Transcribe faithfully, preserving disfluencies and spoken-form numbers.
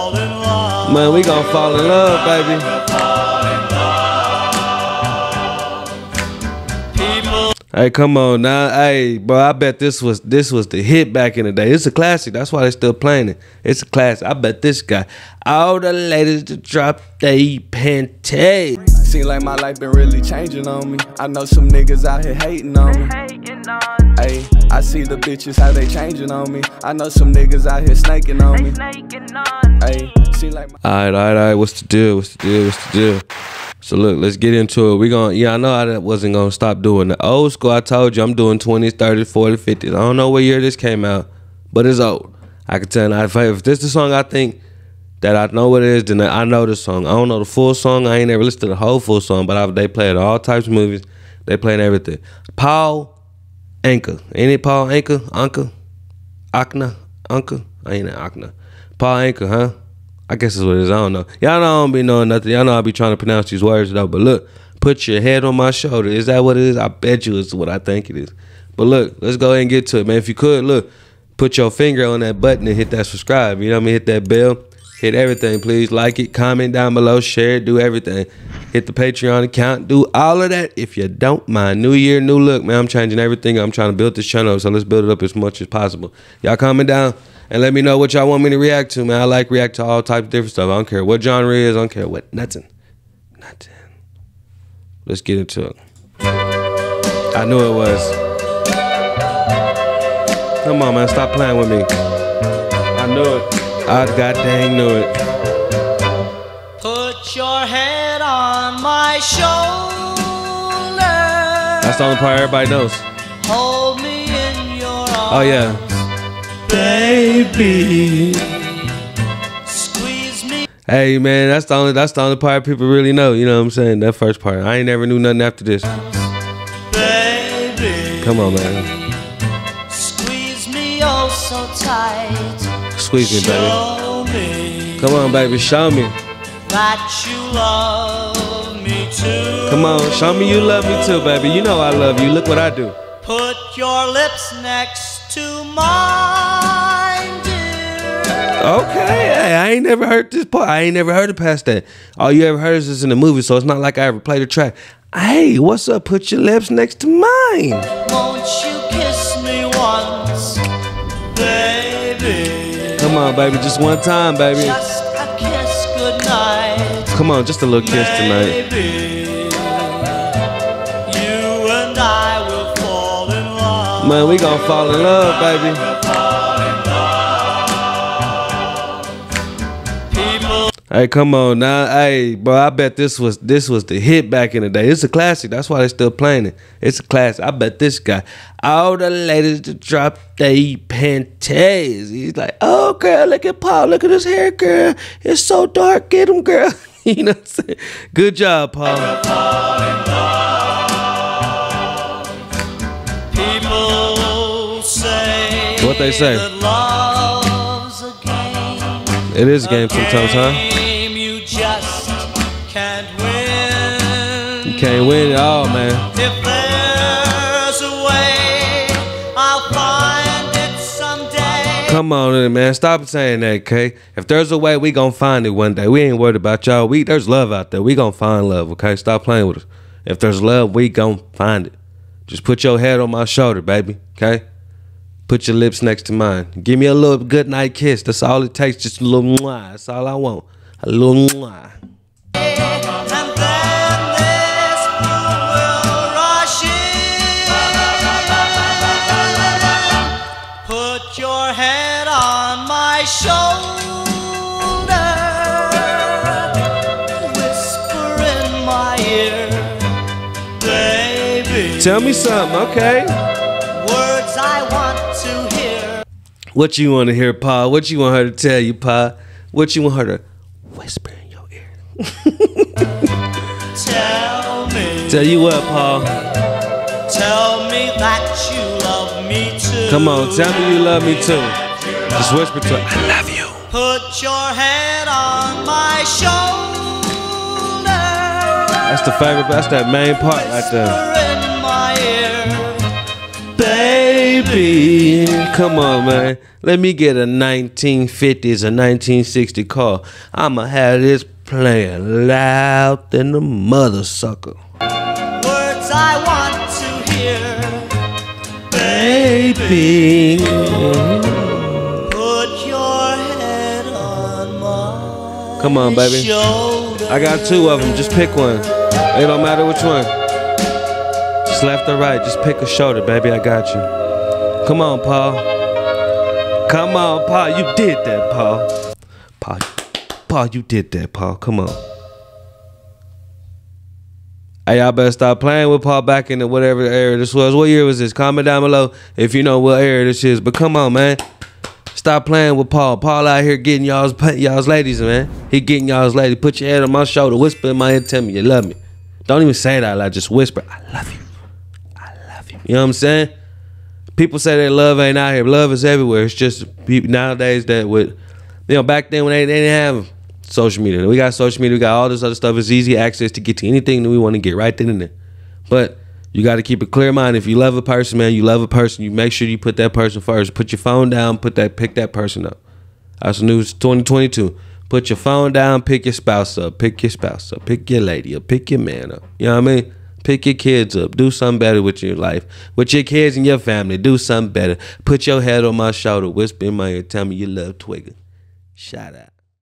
fall in love. Man, we gonna fall in love, baby. Hey, come on now, hey, bro. I bet this was this was the hit back in the day. It's a classic. That's why they're still playing it. It's a classic. I bet this guy, all the ladies to drop they panties. Seems like my life been really changing on me. I know some niggas out here hating on me. Hey, I see the bitches how they changing on me. I know some niggas out here snaking on me. Hey, see like. All right, all right, all right. What's the deal? What's the deal? What's the deal? So look, let's get into it. We gonna, yeah, I know I wasn't gonna stop doing the old school. I told you I'm doing twenties, thirties, forties, fifties. I don't know what year this came out, but it's old. I can tell you, if, if this is the song I think that I know what it is, then I know the song. I don't know the full song. I ain't ever listened to the whole full song, but I, they played all types of movies. They playing everything. Paul Anka. Ain't it Paul Anka? Anka? Akna? Anka? I ain't an Akna. Paul Anka, huh? I guess that's what it is. I don't know. Y'all know I don't be knowing nothing. Y'all know I be trying to pronounce these words though. But look, put your head on my shoulder. Is that what it is? I bet you it's what I think it is. But look, let's go ahead and get to it, man. If you could, look, put your finger on that button and hit that subscribe. You know what I mean? Hit that bell. Hit everything, please. Like it, comment down below, share it, do everything. Hit the Patreon account. Do all of that if you don't mind. New year, new look, man. I'm changing everything. I'm trying to build this channel up, so let's build it up as much as possible. Y'all comment down. And let me know what y'all want me to react to, man. I like react to all types of different stuff. I don't care what genre it is. I don't care what. Nothing. Nothing. Let's get into it. I knew it was. Come on, man. Stop playing with me. I knew it. I god dang knew it. Put your head on my shoulder. That's the only part everybody knows. Hold me in your arms. Oh, yeah. Baby, squeeze me. Hey man, that's the only that's the only part people really know. You know what I'm saying? That first part. I ain't never knew nothing after this. Baby, come on, man. Squeeze me oh so tight. Squeeze me, show baby. Me come on, baby, show me that you love me too. Come on, show me you love me too, baby. You know I love you. Look what I do. Put your lips next to mine. Okay, hey, I ain't never heard this part. I ain't never heard it past that. All you ever heard is this in the movie, so it's not like I ever played a track. Hey, what's up? Put your lips next to mine. Won't you kiss me once, baby? Come on, baby, just one time, baby. Just a kiss, good night. Come on, just a little kiss tonight. You and I will fall in love. Man, we gonna fall in love, baby. Hey, come on now, hey, bro. I bet this was this was the hit back in the day. It's a classic. That's why they're still playing it. It's a classic. I bet this guy, all the ladies to drop they panties. He's like, oh girl, look at Paul. Look at his hair, girl. It's so dark. Get him, girl. You know what I'm saying? Good job, Paul. People say what they say. It is a game sometimes, huh? Can't win it all, man. If there's a way, I'll find it someday. Come on, man. Stop saying that, okay? If there's a way, we gonna find it one day. We ain't worried about y'all. We there's love out there. We gonna find love, okay? Stop playing with us. If there's love, we gonna find it. Just put your head on my shoulder, baby, okay? Put your lips next to mine. Give me a little good night kiss. That's all it takes. Just a little mwah. That's all I want. A little mwah. Tell me something, okay? Words I want to hear. What you want to hear, Pa? What you want her to tell you, Pa? What you want her to whisper in your ear? Tell me. Tell you what, Pa? Tell me that you love me too. Come on, tell me you love me too. Just whisper to her, I love you. Put your head on my shoulder. That's the favorite, that's that main part right there. Baby, baby. Come on, man. Let me get a nineteen fifties, a nineteen sixty car. I'ma have this playing loud than the mother sucker. Words I want to hear, baby. Put your head on my Come on, baby. Shoulder. I got two of them. Just pick one. It don't matter which one. Left or right, just pick a shoulder, baby, I got you. Come on, Paul. Come on, Paul, you did that, Paul. Paul, Paul, you did that, Paul, come on. Hey, y'all better stop playing with Paul back in the whatever era this was. What year was this? Comment down below if you know what era this is. But come on, man. Stop playing with Paul. Paul out here getting y'all's y'all's ladies, man. He getting y'all's ladies. Put your head on my shoulder, whisper in my ear, tell me you love me. Don't even say it out loud, just whisper, I love you. You know what I'm saying? People say that love ain't out here. Love is everywhere. It's just people nowadays that would, you know, back then when they, they didn't have social media. We got social media. We got all this other stuff. It's easy access to get to anything that we want to get right then and there. But you got to keep a clear mind. If you love a person, man, you love a person. You make sure you put that person first. Put your phone down. Put that, pick that person up. That's news twenty twenty-two. Put your phone down. Pick your spouse up. Pick your spouse up. Pick your lady up. Pick your man up. You know what I mean? Pick your kids up. Do something better with your life. With your kids and your family, do something better. Put your head on my shoulder. Whisper in my ear. Tell me you love Twigger. Shout out.